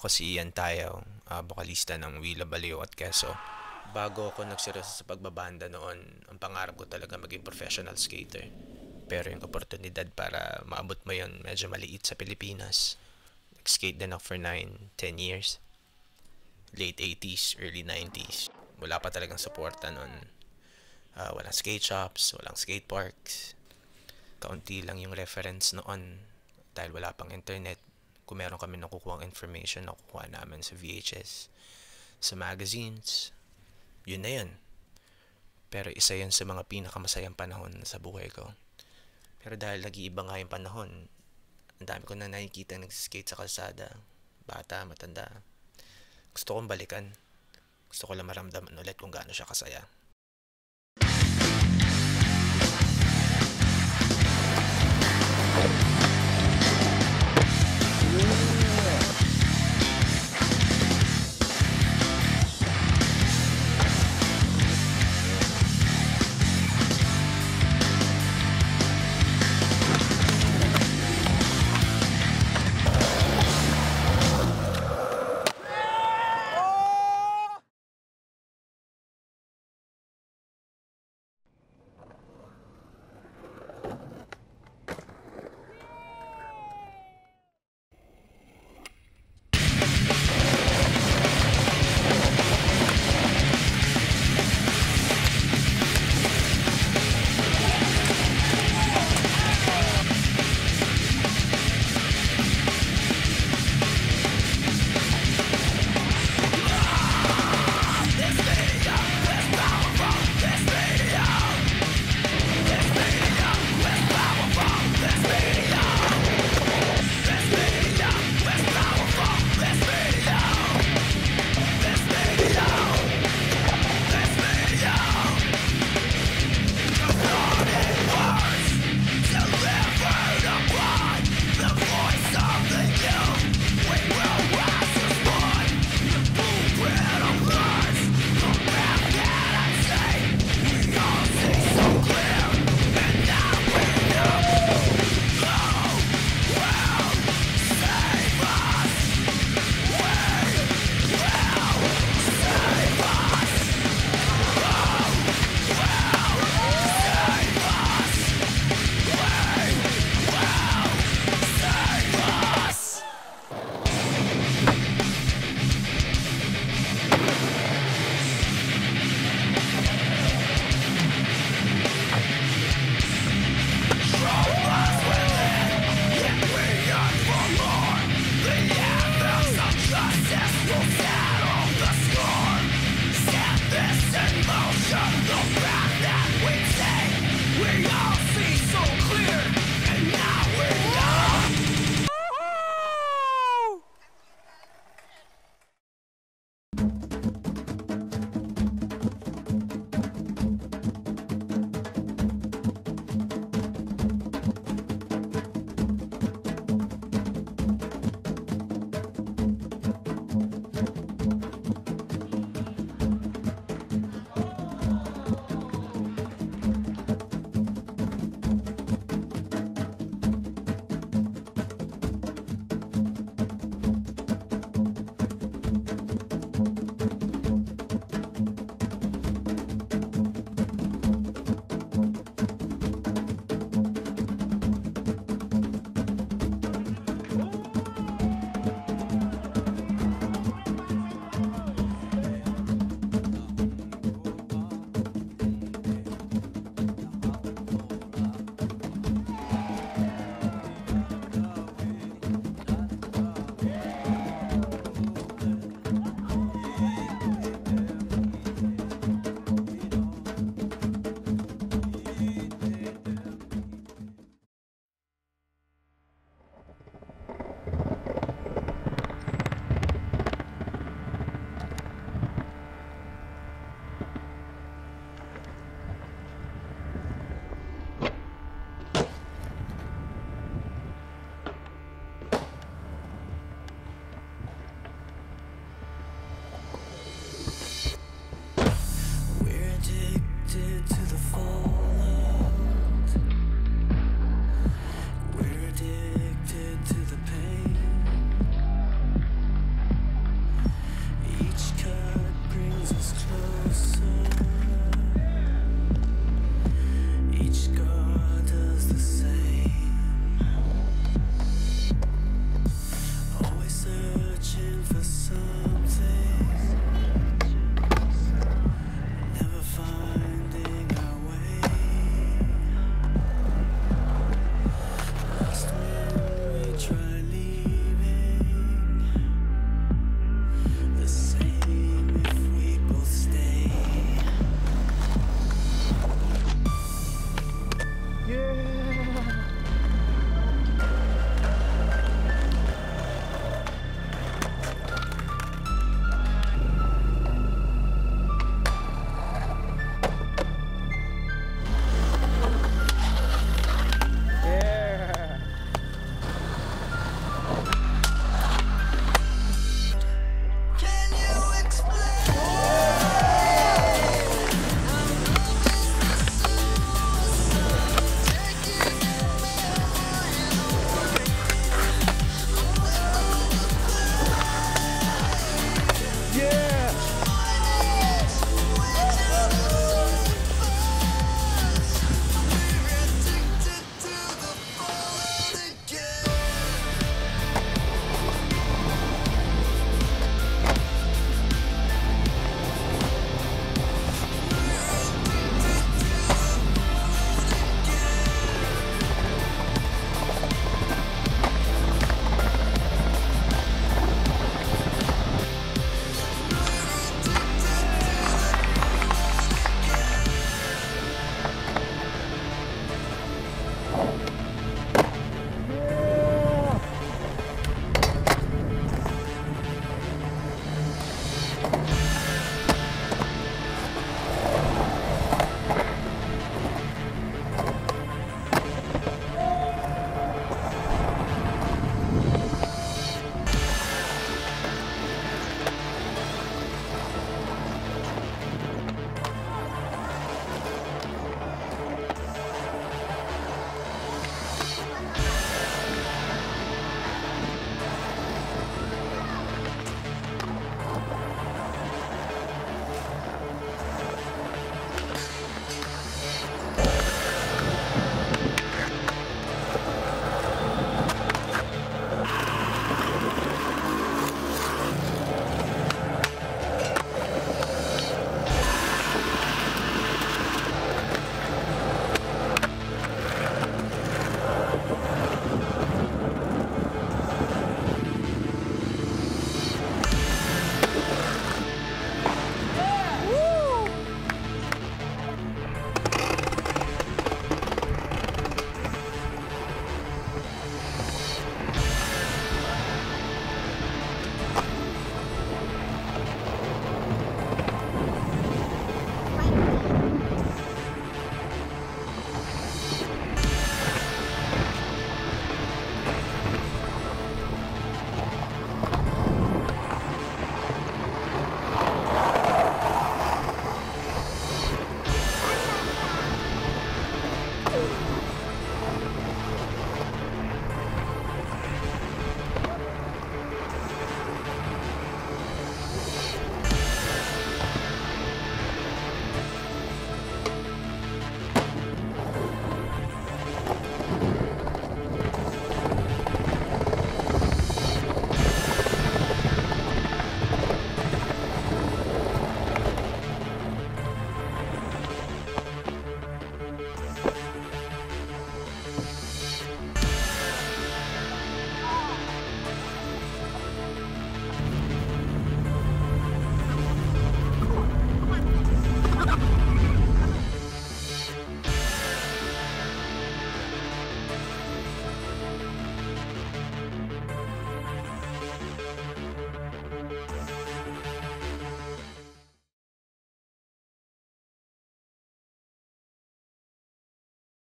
Ako si Ian Tayao, bokalista ng WilaBaliW at Quezon. Bago ako nagseryoso sa pagbabanda noon, ang pangarap ko talaga maging professional skater. Pero yung oportunidad para maabot mo yun medyo maliit sa Pilipinas. Nag-skate din ako for 9-10 years. Late 80s, early 90s. Wala pa talagang suporta noon. Walang skate shops, walang skate parks. Kaunti lang yung reference noon dahil wala pang internet. Kung meron kami nakukuha information, nakukuha namin sa VHS, sa magazines, yun na yun. Pero isa yun sa mga pinakamasayang panahon sa buhay ko. Pero dahil nag-iiba nga yung panahon, ang dami ko na nakikita nagsiskate sa kalsada, bata, matanda. Gusto kong balikan. Gusto ko lang maramdaman ulit kung gaano siya kasaya.